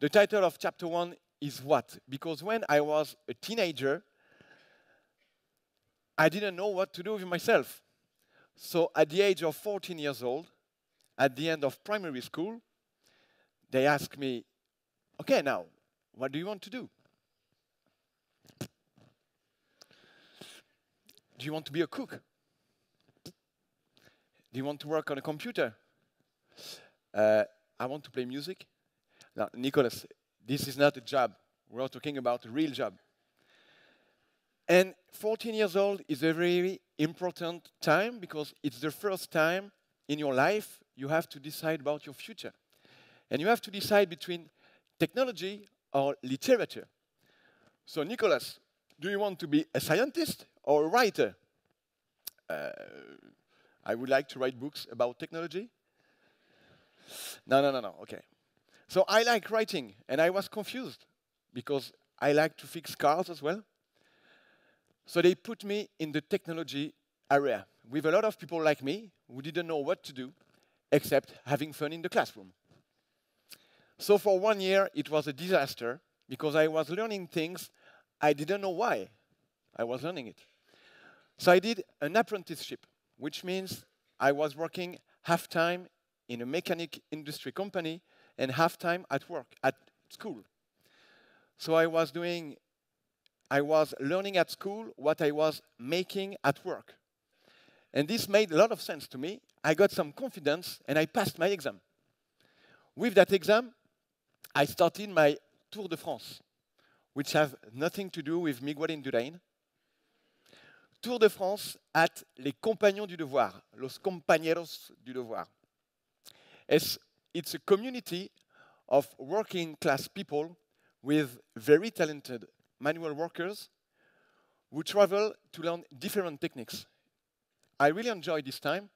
The title of chapter one is what? Because when I was a teenager, I didn't know what to do with myself. So at the age of 14 years old, at the end of primary school, they asked me, okay, now, what do you want to do? Do you want to be a cook? Do you want to work on a computer? I want to play music. Now, Nicholas, this is not a job. We're talking about a real job. And 14 years old is a very important time because it's the first time in your life you have to decide about your future. And you have to decide between technology or literature. So, Nicholas, do you want to be a scientist or a writer? I would like to write books about technology. No, okay. So I like writing, and I was confused because I like to fix cars as well. So they put me in the technology area with a lot of people like me who didn't know what to do except having fun in the classroom. So for 1 year, it was a disaster because I was learning things I didn't know why I was learning it. So I did an apprenticeship, which means I was working half-time in a mechanic industry company and half-time at school. So I was learning at school what I was making at work. And this made a lot of sense to me. I got some confidence and I passed my exam. With that exam, I started my Tour de France, which has nothing to do with Miguel Indurain. Tour de France at Les Compagnons du Devoir, Los Compañeros du Devoir. It's a community of working class people with very talented manual workers who travel to learn different techniques. I really enjoyed this time,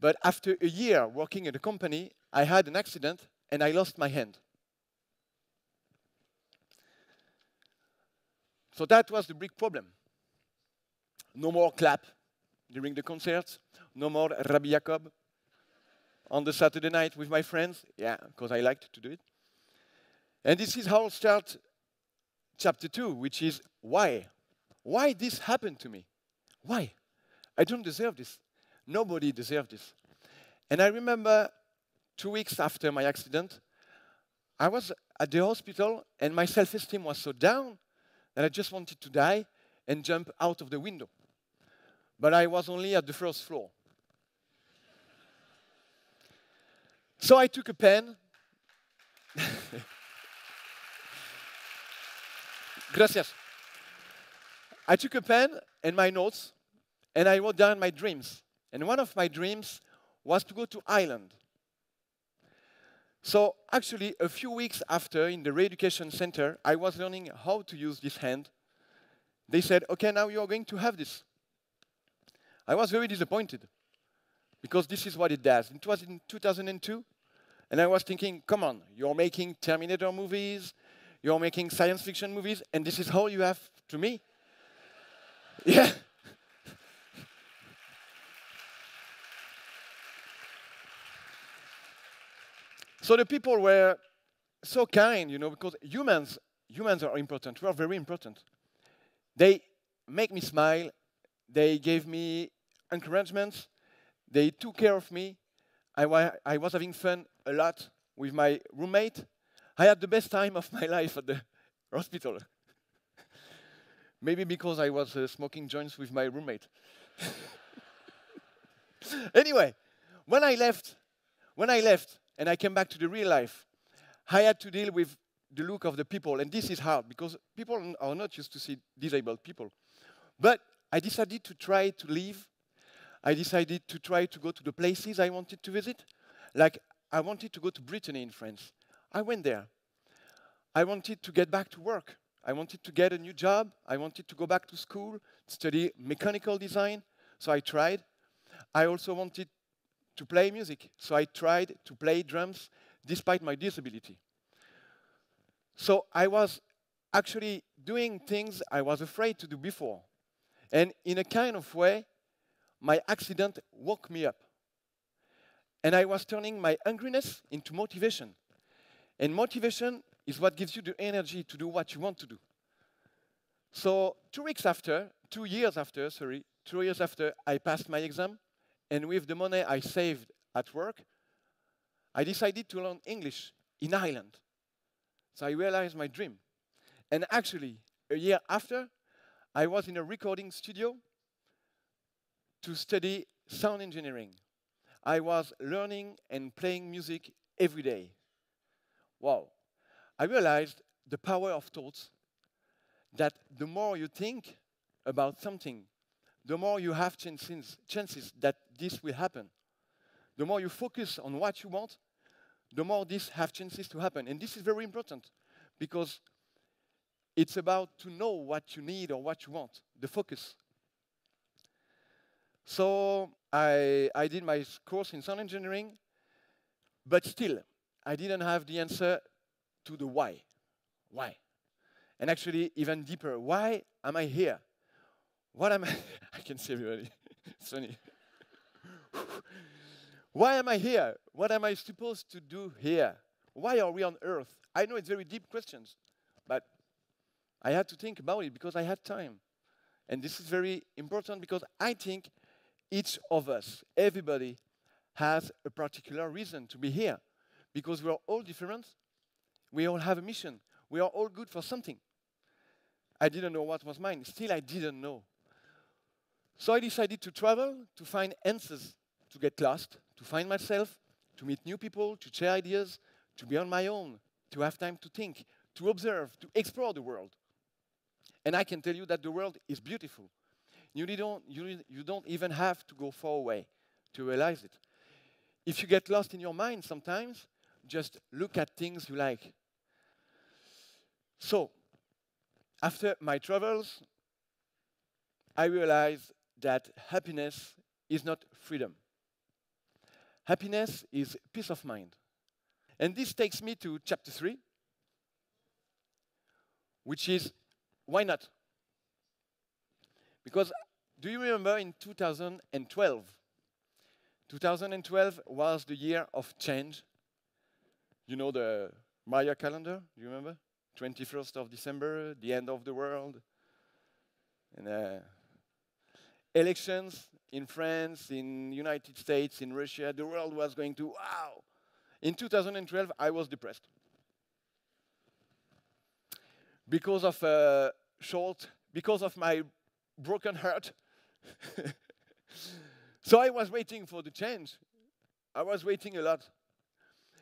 but after a year working at a company, I had an accident and I lost my hand. So that was the big problem. No more clap during the concerts. No more Rabbi Jacob on the Saturday night with my friends. Yeah, because I liked to do it. And this is how I start chapter two, which is why. Why this happened to me? Why? I don't deserve this. Nobody deserves this. And I remember 2 weeks after my accident, I was at the hospital and my self-esteem was so down that I just wanted to die and jump out of the window. But I was only at the first floor. So I took a pen. Gracias. I took a pen and my notes, and I wrote down my dreams. And one of my dreams was to go to Ireland. So actually, a few weeks after, in the re-education center, I was learning how to use this hand. They said, okay, now you're going to have this. I was very disappointed because this is what it does. It was in 2002, and I was thinking, come on, you're making Terminator movies, you're making science fiction movies, and this is all you have to me? Yeah. So the people were so kind, you know, because humans are important. We are very important. They make me smile, they gave me encouragement, they took care of me. I was having fun a lot with my roommate. I had the best time of my life at the hospital. Maybe because I was smoking joints with my roommate. Anyway, when I left and I came back to the real life, I had to deal with the look of the people, and this is hard because people are not used to see disabled people. But I decided to try to leave. I decided to try to go to the places I wanted to visit. Like, I wanted to go to Brittany in France. I went there. I wanted to get back to work. I wanted to get a new job. I wanted to go back to school, study mechanical design, so I tried. I also wanted to play music, so I tried to play drums despite my disability. So I was actually doing things I was afraid to do before. And in a kind of way, my accident woke me up. And I was turning my angriness into motivation. And motivation is what gives you the energy to do what you want to do. So 2 years after I passed my exam, and with the money I saved at work, I decided to learn English in Ireland. So I realized my dream. And actually, a year after, I was in a recording studio to study sound engineering. I was learning and playing music every day. Wow. I realized the power of thoughts, that the more you think about something, the more you have chances that this will happen. The more you focus on what you want, the more this have chances to happen. And this is very important, because it's about to know what you need or what you want, the focus. So I did my course in sound engineering, but still, I didn't have the answer to the why. Why? And actually, even deeper, why am I here? What am I? I can see everybody. It's funny. Why am I here? What am I supposed to do here? Why are we on Earth? I know it's very deep questions, but I had to think about it because I had time. And this is very important because I think each of us, everybody, has a particular reason to be here. Because we are all different, we all have a mission, we are all good for something. I didn't know what was mine, still I didn't know. So I decided to travel, to find answers, to get lost, to find myself, to meet new people, to share ideas, to be on my own, to have time to think, to observe, to explore the world. And I can tell you that the world is beautiful. You don't even have to go far away to realize it. If you get lost in your mind sometimes, just look at things you like. So, after my travels, I realized that happiness is not freedom. Happiness is peace of mind. And this takes me to chapter 3, which is, why not? Because do you remember in 2012? 2012 was the year of change. You know the Maya calendar, do you remember? 21st of December, the end of the world. And, elections in France, in United States, in Russia, the world was going to, wow! In 2012, I was depressed. Because of my broken heart. So I was waiting for the change. I was waiting a lot.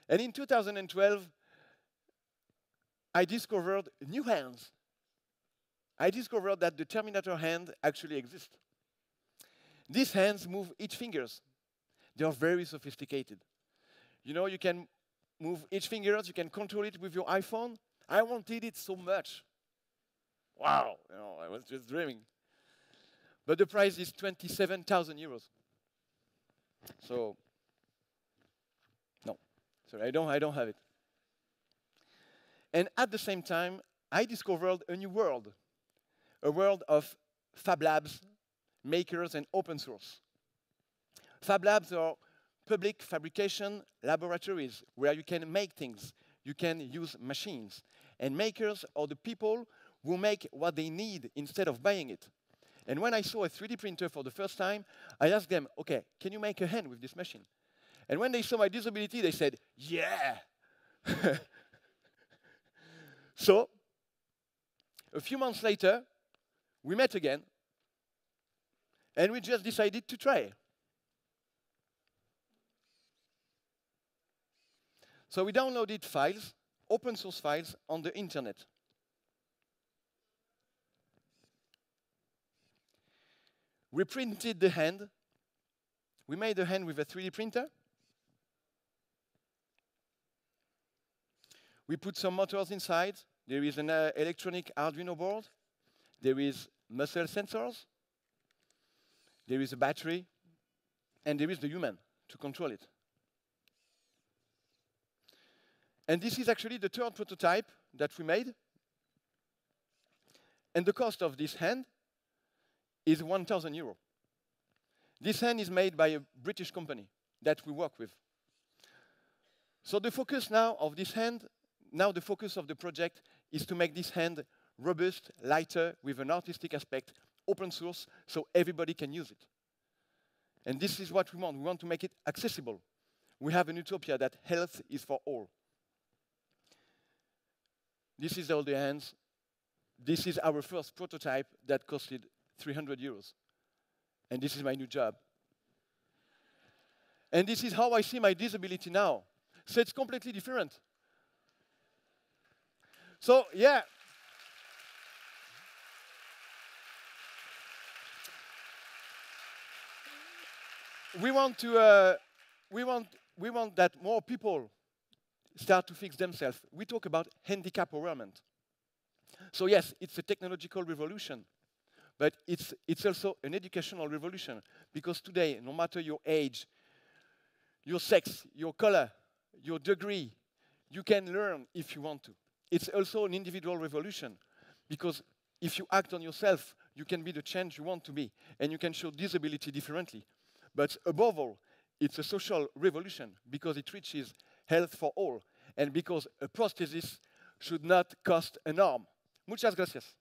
And in 2012, I discovered new hands. I discovered that the Terminator hand actually exists. These hands move each fingers. They are very sophisticated. You know, you can move each finger, you can control it with your iPhone. I wanted it so much. Wow, you know, I was just dreaming. But the price is 27,000 euros. So, no, sorry, I don't have it. And at the same time, I discovered a new world, a world of FabLabs, makers, and open source. FabLabs are public fabrication laboratories where you can make things, you can use machines. And makers are the people who make what they need instead of buying it. And when I saw a 3D printer for the first time, I asked them, okay, can you make a hand with this machine? And when they saw my disability, they said, yeah! So, a few months later, we met again, and we just decided to try. So we downloaded files, open source files, on the internet. We printed the hand. We made the hand with a 3D printer. We put some motors inside. There is an electronic Arduino board. There is muscle sensors. There is a battery. And there is the human to control it. And this is actually the third prototype that we made. And the cost of this hand is 1,000 euro. This hand is made by a British company that we work with. So the focus now of this hand now the focus of the project is to make this hand robust, lighter, with an artistic aspect, open source, so everybody can use it. And this is what we want. We want to make it accessible. We have an utopia that health is for all. This is all the hands. This is our first prototype that costed 300 euros. And this is my new job. And this is how I see my disability now. So it's completely different. So, yeah. We want that more people start to fix themselves. We talk about handicap empowerment. So yes, it's a technological revolution, but it's also an educational revolution, because today, no matter your age, your sex, your color, your degree, you can learn if you want to. It's also an individual revolution, because if you act on yourself, you can be the change you want to be, and you can show disability differently. But above all, it's a social revolution, because it reaches health for all, and because a prosthesis should not cost an arm. Muchas gracias.